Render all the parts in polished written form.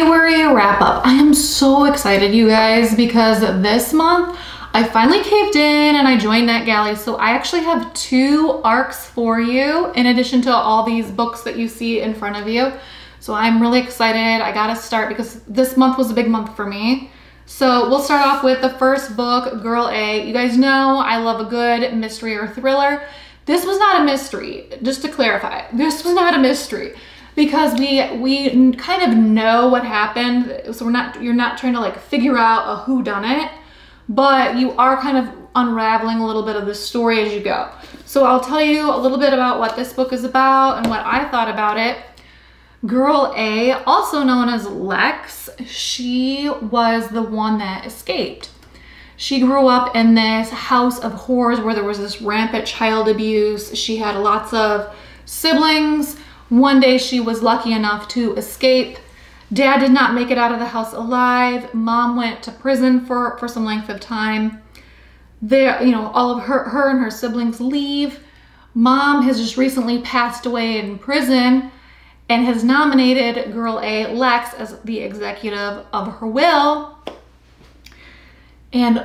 February wrap up. I am so excited, you guys, because this month I finally caved in and I joined NetGalley. So I actually have 2 arcs for you in addition to all these books that you see in front of you. So I'm really excited. I gotta start because this month was a big month for me. So we'll start off with the first book, Girl A. You guys know I love a good mystery or thriller. This was not a mystery, just to clarify. This was not a mystery because we kind of know what happened. So you're not trying to like figure out a whodunit, but you are kind of unraveling a little bit of the story as you go. So I'll tell you a little bit about what this book is about and what I thought about it. Girl A, also known as Lex, she was the one that escaped. She grew up in this house of horrors where there was this rampant child abuse. She had lots of siblings. One day she was lucky enough to escape. Dad did not make it out of the house alive. Mom went to prison for some length of time. There, you know, all of her and her siblings leave. Mom has just recently passed away in prison and has nominated Girl A, Lex, as the executive of her will. And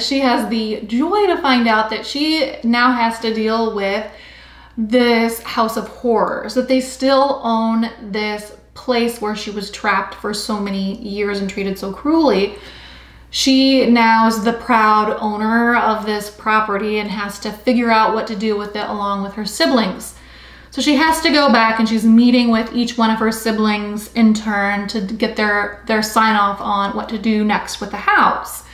she has the joy to find out that she now has to deal with this house of horrors, that they still own this place where she was trapped for so many years and treated so cruelly. She now is the proud owner of this property and has to figure out what to do with it along with her siblings. So she has to go back and she's meeting with each one of her siblings in turn to get their sign off on what to do next with the house.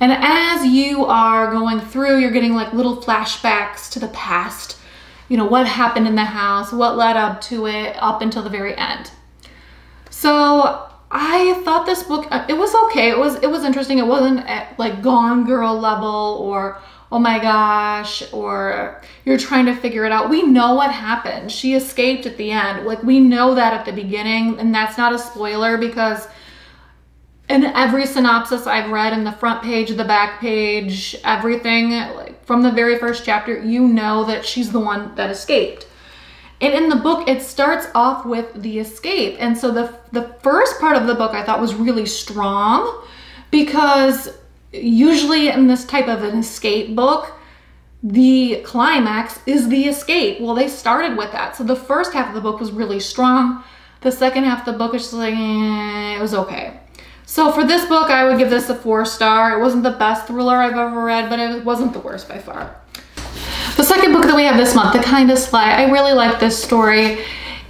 And as you are going through, you're getting like little flashbacks to the past, you know, what happened in the house, what led up to it, up until the very end. So I thought this book, it was okay. It was interesting. It wasn't at like Gone Girl level or oh my gosh, or you're trying to figure it out. We know what happened. She escaped at the end. Like we know that at the beginning, and that's not a spoiler because in every synopsis I've read, in the front page, the back page, everything, like from the very first chapter, you know that she's the one that escaped. And in the book, it starts off with the escape. And so the first part of the book I thought was really strong because usually in this type of an escape book, the climax is the escape. Well, they started with that. So the first half of the book was really strong. The second half of the book is just like, eh, it was okay. So for this book, I would give this a 4-star. It wasn't the best thriller I've ever read, but it wasn't the worst by far. The second book that we have this month, The Kindest Lie. I really like this story.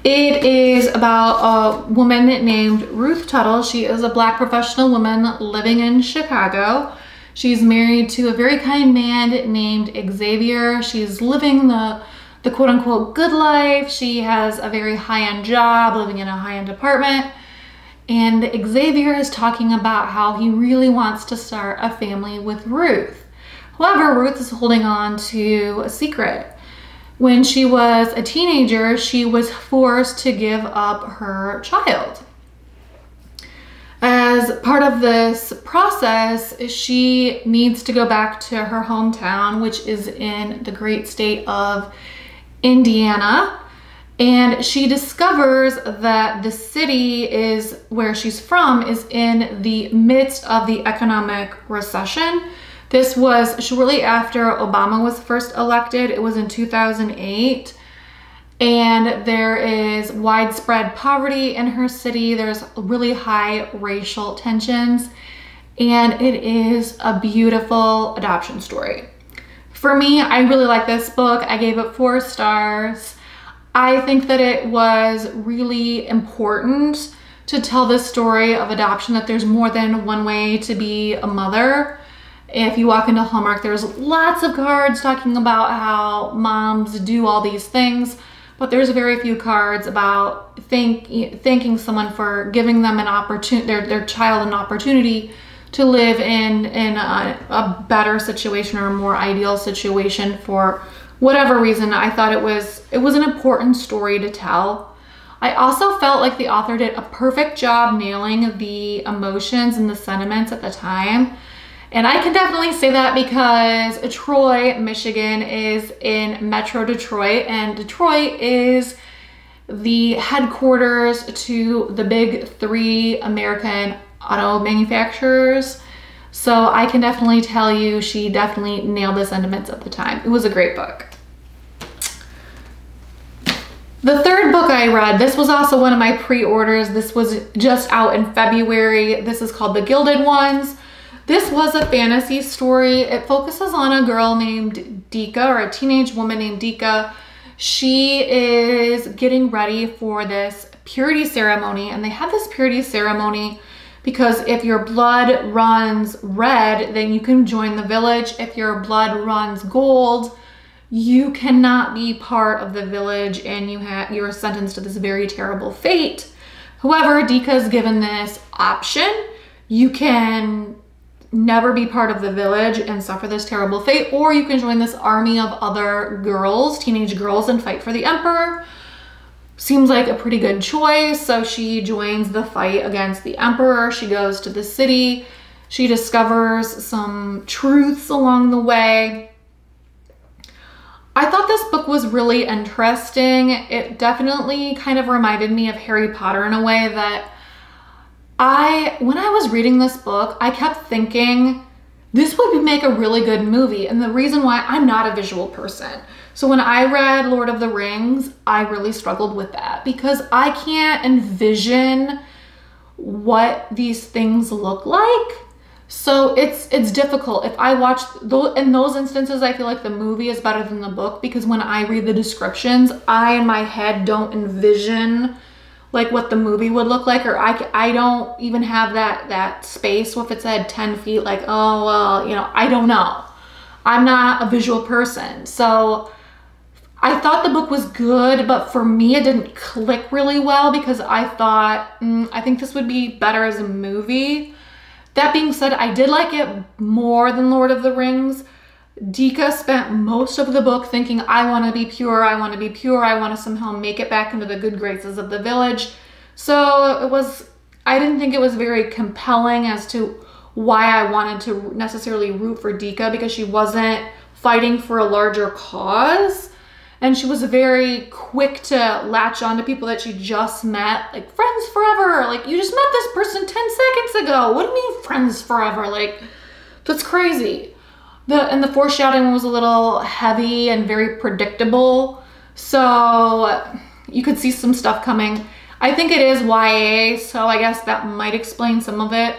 It is about a woman named Ruth Tuttle. She is a Black professional woman living in Chicago. She's married to a very kind man named Xavier. She's living the quote unquote good life. She has a very high-end job, living in a high-end apartment. And Xavier is talking about how he really wants to start a family with Ruth. However, Ruth is holding on to a secret. When she was a teenager, she was forced to give up her child. As part of this process, she needs to go back to her hometown, which is in the great state of Indiana. And she discovers that the city is where she's from is in the midst of the economic recession. This was shortly after Obama was first elected. It was in 2008. And there is widespread poverty in her city. There's really high racial tensions. And it is a beautiful adoption story. For me, I really like this book. I gave it 4 stars. I think that it was really important to tell this story of adoption, that there's more than one way to be a mother. If you walk into Hallmark, there's lots of cards talking about how moms do all these things, but there's very few cards about thanking someone for giving them an opportunity, their child an opportunity to live in a better situation or a more ideal situation for whatever reason. I thought it was an important story to tell. I also felt like the author did a perfect job nailing the emotions and the sentiments at the time. And I can definitely say that because Troy, Michigan is in Metro Detroit, and Detroit is the headquarters to the big three American auto manufacturers. So I can definitely tell you she definitely nailed the sentiments at the time. It was a great book. The third book I read, this was also one of my pre-orders. This was just out in February. This is called The Gilded Ones. This was a fantasy story. It focuses on a girl named Dika, or a teenage woman named Dika. She is getting ready for this purity ceremony, and they have this purity ceremony because if your blood runs red, then you can join the village. If your blood runs gold, you cannot be part of the village and you're sentenced to this very terrible fate. However, Dika's given this option. You can never be part of the village and suffer this terrible fate, or you can join this army of other girls, teenage girls, and fight for the emperor. Seems like a pretty good choice. So she joins the fight against the emperor. She goes to the city. She discovers some truths along the way. I thought this book was really interesting. It definitely kind of reminded me of Harry Potter in a way that when I was reading this book, I kept thinking this would make a really good movie. And the reason why, I'm not a visual person. So when I read Lord of the Rings, I really struggled with that because I can't envision what these things look like. So it's difficult. If I watch in those instances, I feel like the movie is better than the book because when I read the descriptions, I in my head don't envision like what the movie would look like, or I don't even have that space. Well, if it said 10 feet, like, oh, well, you know, I don't know. I'm not a visual person. So I thought the book was good, but for me, it didn't click really well because I thought, I think this would be better as a movie. That being said, I did like it more than Lord of the Rings. Dika spent most of the book thinking, I want to be pure, I want to be pure, I want to somehow make it back into the good graces of the village. So it was, I didn't think it was very compelling as to why I wanted to necessarily root for Dika because she wasn't fighting for a larger cause. And she was very quick to latch on to people that she just met, like friends forever. Like, you just met this person 10 seconds ago. What do you mean friends forever? Like, that's crazy. And the foreshadowing was a little heavy and very predictable. So you could see some stuff coming. I think it is YA, so I guess that might explain some of it.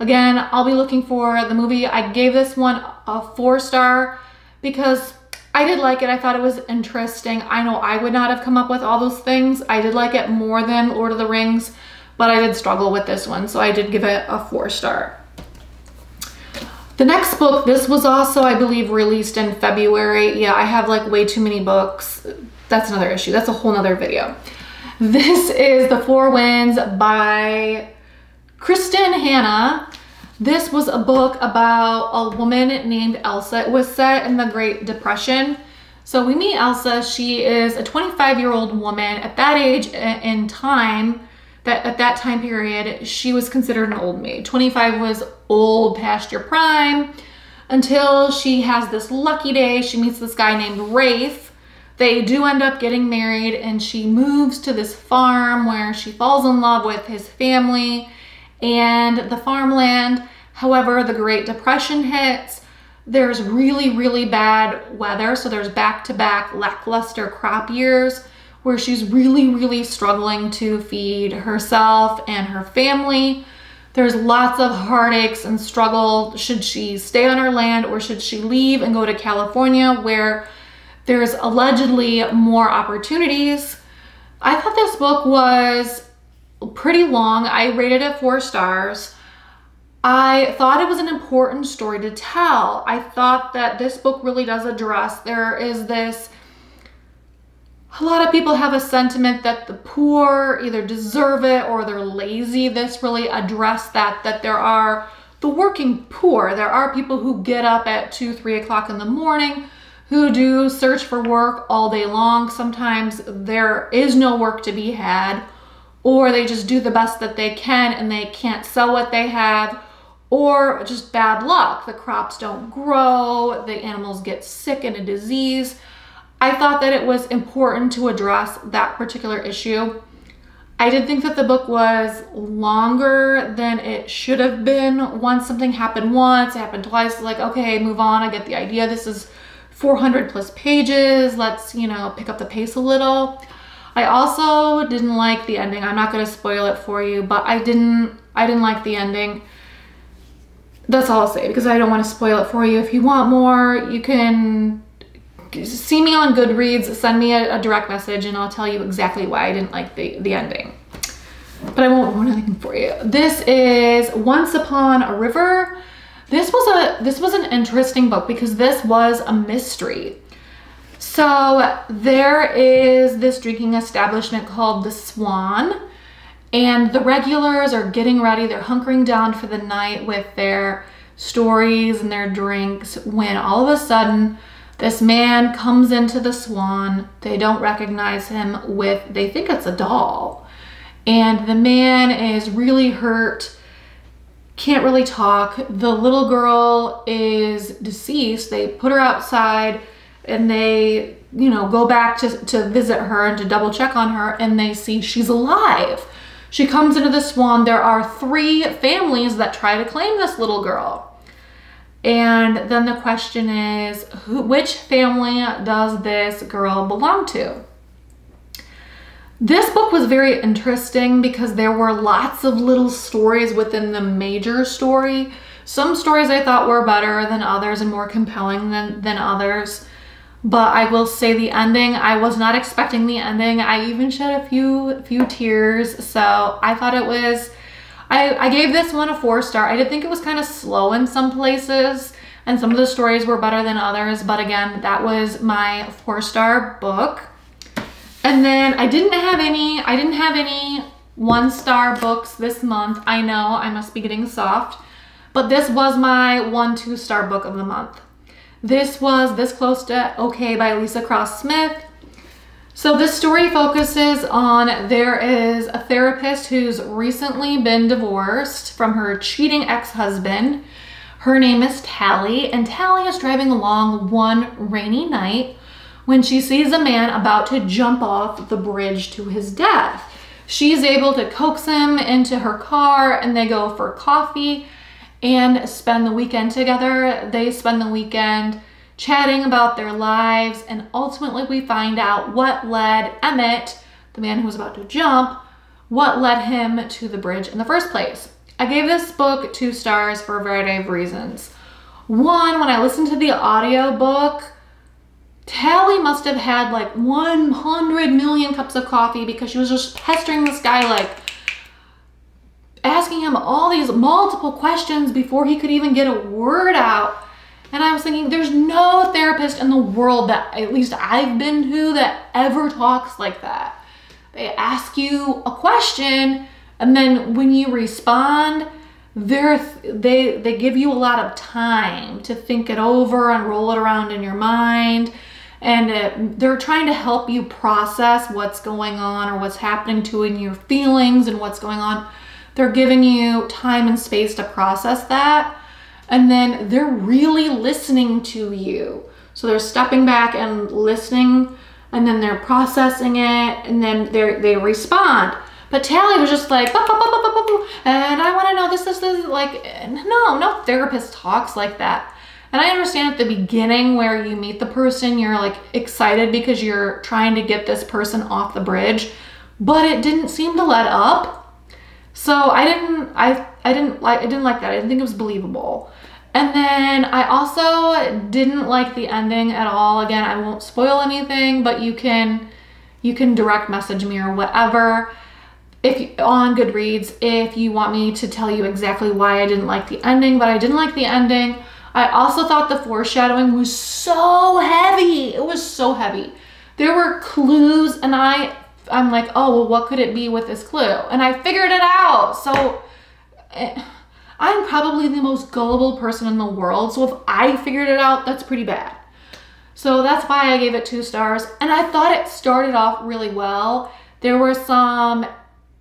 Again, I'll be looking for the movie. I gave this one a 4-star because I did like it. I thought it was interesting. I know I would not have come up with all those things. I did like it more than Lord of the Rings, but I did struggle with this one. So I did give it a 4-star. The next book, this was also, I believe, released in February. Yeah, I have like way too many books. That's another issue. That's a whole nother video. This is The Four Winds by Kristin Hannah. This was a book about a woman named Elsa. It was set in the Great Depression. So we meet Elsa. She is a 25-year-old woman. At that age in time, at that time period, she was considered an old maid. 25 was old past your prime until she has this lucky day. She meets this guy named Rafe. They do end up getting married and she moves to this farm where she falls in love with his family and the farmland. However, the Great Depression hits. There's really bad weather, so there's back-to-back lackluster crop years where she's really struggling to feed herself and her family. There's lots of heartaches and struggle. Should she stay on her land or should she leave and go to California where there's allegedly more opportunities? I thought this book was pretty long. I rated it 4 stars. I thought it was an important story to tell. I thought that this book really does address, a lot of people have a sentiment that the poor either deserve it or they're lazy. This really addressed that there are the working poor. There are people who get up at 2, 3 o'clock in the morning, who do search for work all day long. Sometimes there is no work to be had, or they just do the best that they can and they can't sell what they have, or just bad luck. The crops don't grow, the animals get sick and a disease. I thought that it was important to address that particular issue. I did think that the book was longer than it should have been. Once something happened once, it happened twice, like, okay, move on, I get the idea. This is 400 plus pages, let's, you know, pick up the pace a little. I also didn't like the ending. I'm not gonna spoil it for you, but I didn't like the ending. That's all I'll say, because I don't want to spoil it for you. If you want more, you can see me on GoodReads, send me a direct message, and I'll tell you exactly why I didn't like the ending. But I won't ruin anything for you. This is Once Upon a River. This was an interesting book because this was a mystery. So there is this drinking establishment called The Swan, and the regulars are getting ready. They're hunkering down for the night with their stories and their drinks, when all of a sudden this man comes into the Swan. They don't recognize him with, they think it's a doll. And the man is really hurt, can't really talk. The little girl is deceased. They put her outside and they, you know, go back to visit her and to double check on her, and they see she's alive. She comes into the Swan. There are three families that try to claim this little girl. And then the question is, which family does this girl belong to? This book was very interesting because there were lots of little stories within the major story. Some stories I thought were better than others and more compelling than others. But I will say the ending, I was not expecting the ending. I even shed a few tears. So I thought it was, I gave this one a 4-star. I did think it was kind of slow in some places, and some of the stories were better than others. But again, that was my 4-star book. And then I didn't have any 1-star books this month. I know I must be getting soft, but this was my 1-2-star book of the month. This was This Close to Okay by Lisa Cross Smith. So this story focuses on, there is a therapist who's recently been divorced from her cheating ex-husband. Her name is Tally, and Tally is driving along one rainy night when she sees a man about to jump off the bridge to his death. She's able to coax him into her car, and they go for coffee and spend the weekend together. They spend the weekend chatting about their lives, and ultimately we find out what led Emmett, the man who was about to jump, what led him to the bridge in the first place. I gave this book 2 stars for a variety of reasons. One, when I listened to the audiobook, Tally must have had like 100 million cups of coffee, because she was just pestering this guy, like asking him all these multiple questions before he could even get a word out. And I was thinking, there's no therapist in the world that, at least I've been to, that ever talks like that. They ask you a question, and then when you respond, they give you a lot of time to think it over and roll it around in your mind. And they're trying to help you process what's going on, or what's happening to in your feelings and what's going on. They're giving you time and space to process that. And then they're really listening to you. So they're stepping back and listening, and then they're processing it, and then they respond. But Tally was just like, bah, bah, bah, bah, bah, bah, and I want to know this, like, no therapist talks like that. And I understand at the beginning, where you meet the person, you're like excited because you're trying to get this person off the bridge, but it didn't seem to let up. So I didn't like that. I didn't think it was believable. And then I also didn't like the ending at all. Again, I won't spoil anything, but you can direct message me or whatever, if on GoodReads, if you want me to tell you exactly why I didn't like the ending. But I didn't like the ending. I also thought the foreshadowing was so heavy. It was so heavy. There were clues, and I'm like, oh, well, what could it be with this clue? And I figured it out. So I'm probably the most gullible person in the world. So if I figured it out, that's pretty bad. So that's why I gave it 2 stars. And I thought it started off really well. There were some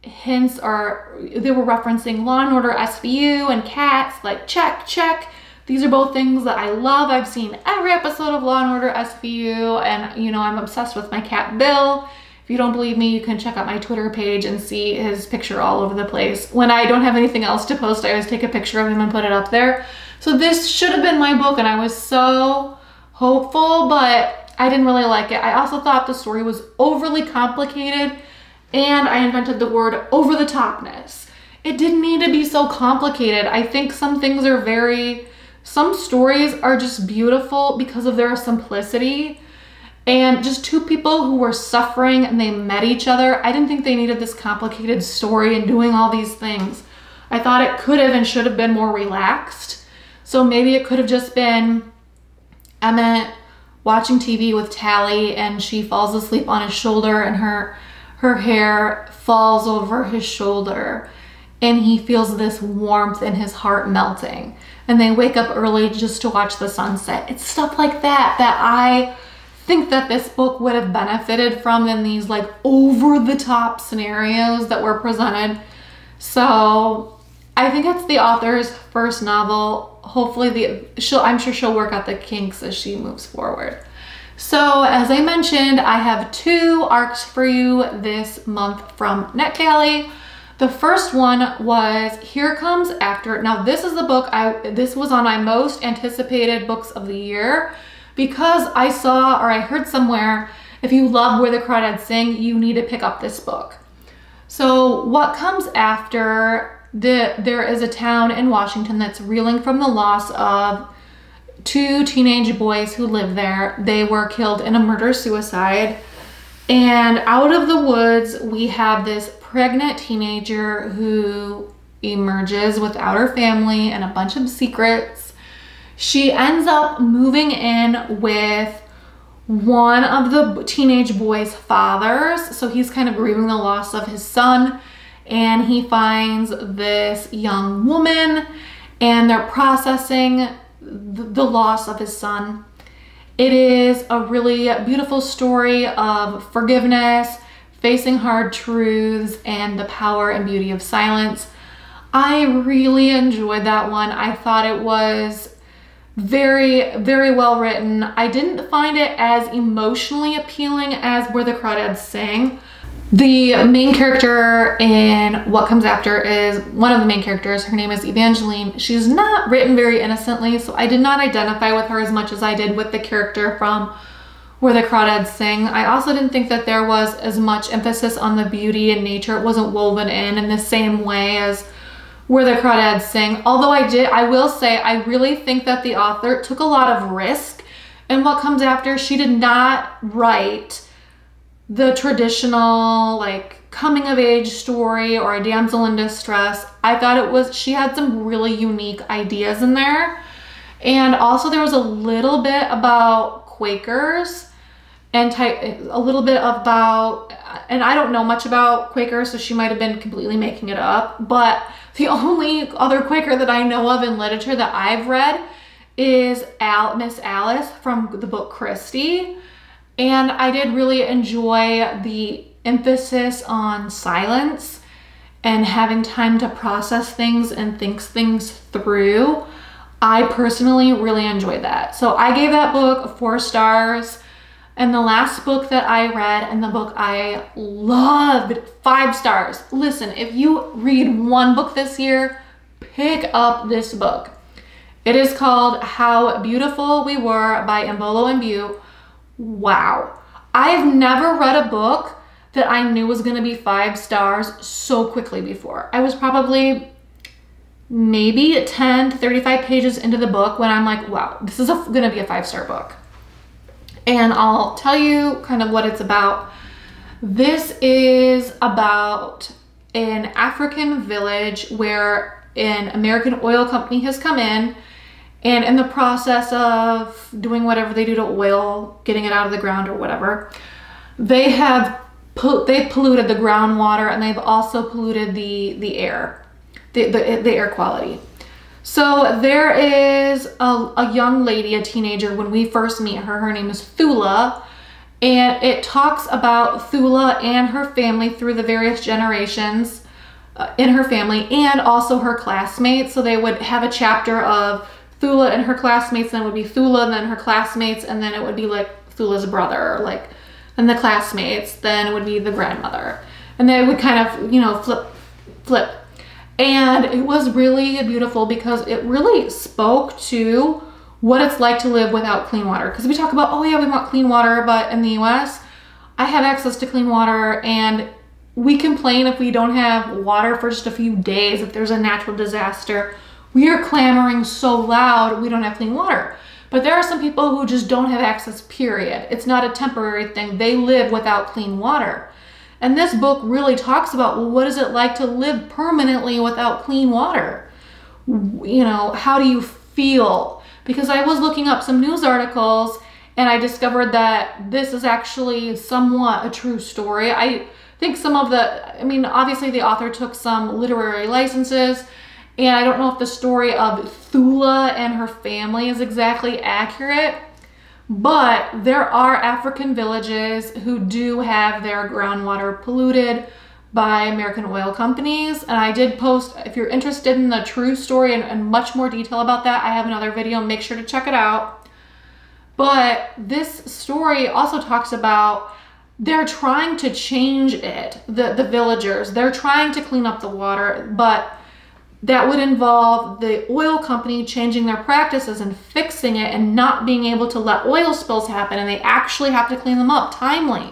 hints, or they were referencing Law & Order SVU and Cats, like check, check. These are both things that I love. I've seen every episode of Law & Order SVU, and you know, I'm obsessed with my cat Bill. If you don't believe me, you can check out my Twitter page and see his picture all over the place. When I don't have anything else to post, I always take a picture of him and put it up there. So this should have been my book, and I was so hopeful, but I didn't really like it. I also thought the story was overly complicated, and I invented the word over-the-topness. It didn't need to be so complicated. I think some things are very... Some stories are just beautiful because of their simplicity. And just two people who were suffering and they met each other. I didn't think they needed this complicated story and doing all these things. I thought it could have and should have been more relaxed. So maybe it could have just been Emmett watching TV with Tally and she falls asleep on his shoulder and her hair falls over his shoulder. And he feels this warmth in his heart melting. And they wake up early just to watch the sunset. It's stuff like that that I think that this book would have benefited from in these like over-the-top scenarios that were presented. So I think it's the author's first novel. Hopefully I'm sure she'll work out the kinks as she moves forward. So as I mentioned, I have two arcs for you this month from NetGalley. The first one was Here Comes After. Now this is the book, this was on my most anticipated books of the year because I saw or I heard somewhere, if you love Where the Crawdads Sing, you need to pick up this book. So What Comes After, there is a town in Washington that's reeling from the loss of two teenage boys who live there. They were killed in a murder-suicide. And out of the woods, we have this pregnant teenager who emerges without her family and a bunch of secrets. She ends up moving in with one of the teenage boys' fathers. So he's kind of grieving the loss of his son, and he finds this young woman and they're processing the loss of his son. It is a really beautiful story of forgiveness, facing hard truths, and the power and beauty of silence. I really enjoyed that one. I thought it was very, very well written. I didn't find it as emotionally appealing as Where the Crawdads Sing. The main character in What Comes After is one of the main characters. Her name is Evangeline. She's not written very innocently, so I did not identify with her as much as I did with the character from Where the Crawdads Sing. I also didn't think that there was as much emphasis on the beauty and nature. It wasn't woven in the same way as Where the Crawdads Sing. Although I will say, I really think that the author took a lot of risk in What Comes After. She did not write the traditional like coming of age story or a damsel in distress. I thought she had some really unique ideas in there. And also there was a little bit about Quakers and I don't know much about Quakers, so she might have been completely making it up, but the only other Quaker that I know of in literature that I've read is Miss Alice from the book Christy, and I did really enjoy the emphasis on silence and having time to process things and think things through. I personally really enjoyed that. So I gave that book 4 stars. And the last book that I read and the book I loved, 5 stars. Listen, if you read one book this year, pick up this book. It is called How Beautiful We Were by Imbolo Mbue. Wow. I've never read a book that I knew was going to be 5 stars so quickly before. I was probably maybe 10 to 35 pages into the book when I'm like, wow, this is gonna be a 5-star book. And I'll tell you kind of what it's about. This is about an African village where an American oil company has come in, and in the process of doing whatever they do to oil, getting it out of the ground or whatever, they've polluted the groundwater, and they've also polluted the air. The air quality. So there is a young lady, a teenager, when we first meet her. Her name is Thula, and it talks about Thula and her family through the various generations in her family and also her classmates. So they would have a chapter of Thula and her classmates, then it would be Thula and then her classmates, and then it would be like Thula's brother, like, and the classmates, then it would be the grandmother. And they would kind of, you know, flip. And it was really beautiful because it really spoke to what it's like to live without clean water. Because we talk about, oh yeah, we want clean water, but in the US, I have access to clean water, and we complain if we don't have water for just a few days, if there's a natural disaster. We are clamoring so loud, we don't have clean water. But there are some people who just don't have access, period. It's not a temporary thing. They live without clean water. And this book really talks about, well, what is it like to live permanently without clean water? You know, how do you feel? Because I was looking up some news articles and I discovered that this is actually somewhat a true story. I think some of the, I mean, obviously the author took some literary licenses, and I don't know if the story of Thula and her family is exactly accurate, but there are African villages who do have their groundwater polluted by American oil companies. And I did post, if you're interested in the true story and much more detail about that, I have another video, make sure to check it out. But this story also talks about they're trying to change it, the villagers, they're trying to clean up the water, but that would involve the oil company changing their practices and fixing it and not being able to let oil spills happen, and they actually have to clean them up timely.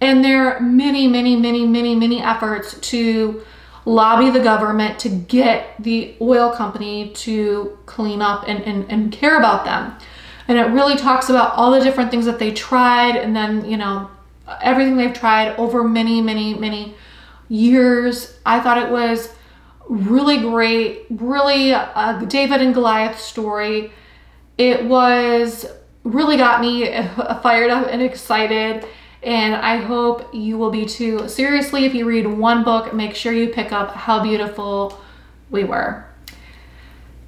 And there are many, many, many, many, many efforts to lobby the government to get the oil company to clean up and care about them. And it really talks about all the different things that they tried, and then, you know, everything they've tried over many, many, many years. I thought it was really great, really David and Goliath story. It was really got me fired up and excited, and I hope you will be too. Seriously, if you read one book, make sure you pick up How Beautiful We Were.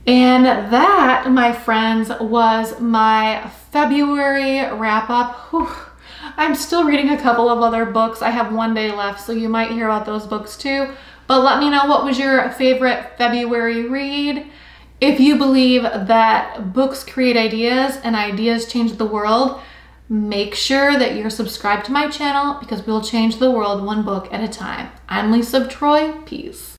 And that, my friends, was my February wrap up. Whew. I'm still reading a couple of other books. I have one day left, so you might hear about those books too. But let me know, what was your favorite February read? If you believe that books create ideas and ideas change the world, make sure that you're subscribed to my channel, because we'll change the world one book at a time. I'm Lisa of Troy. Peace.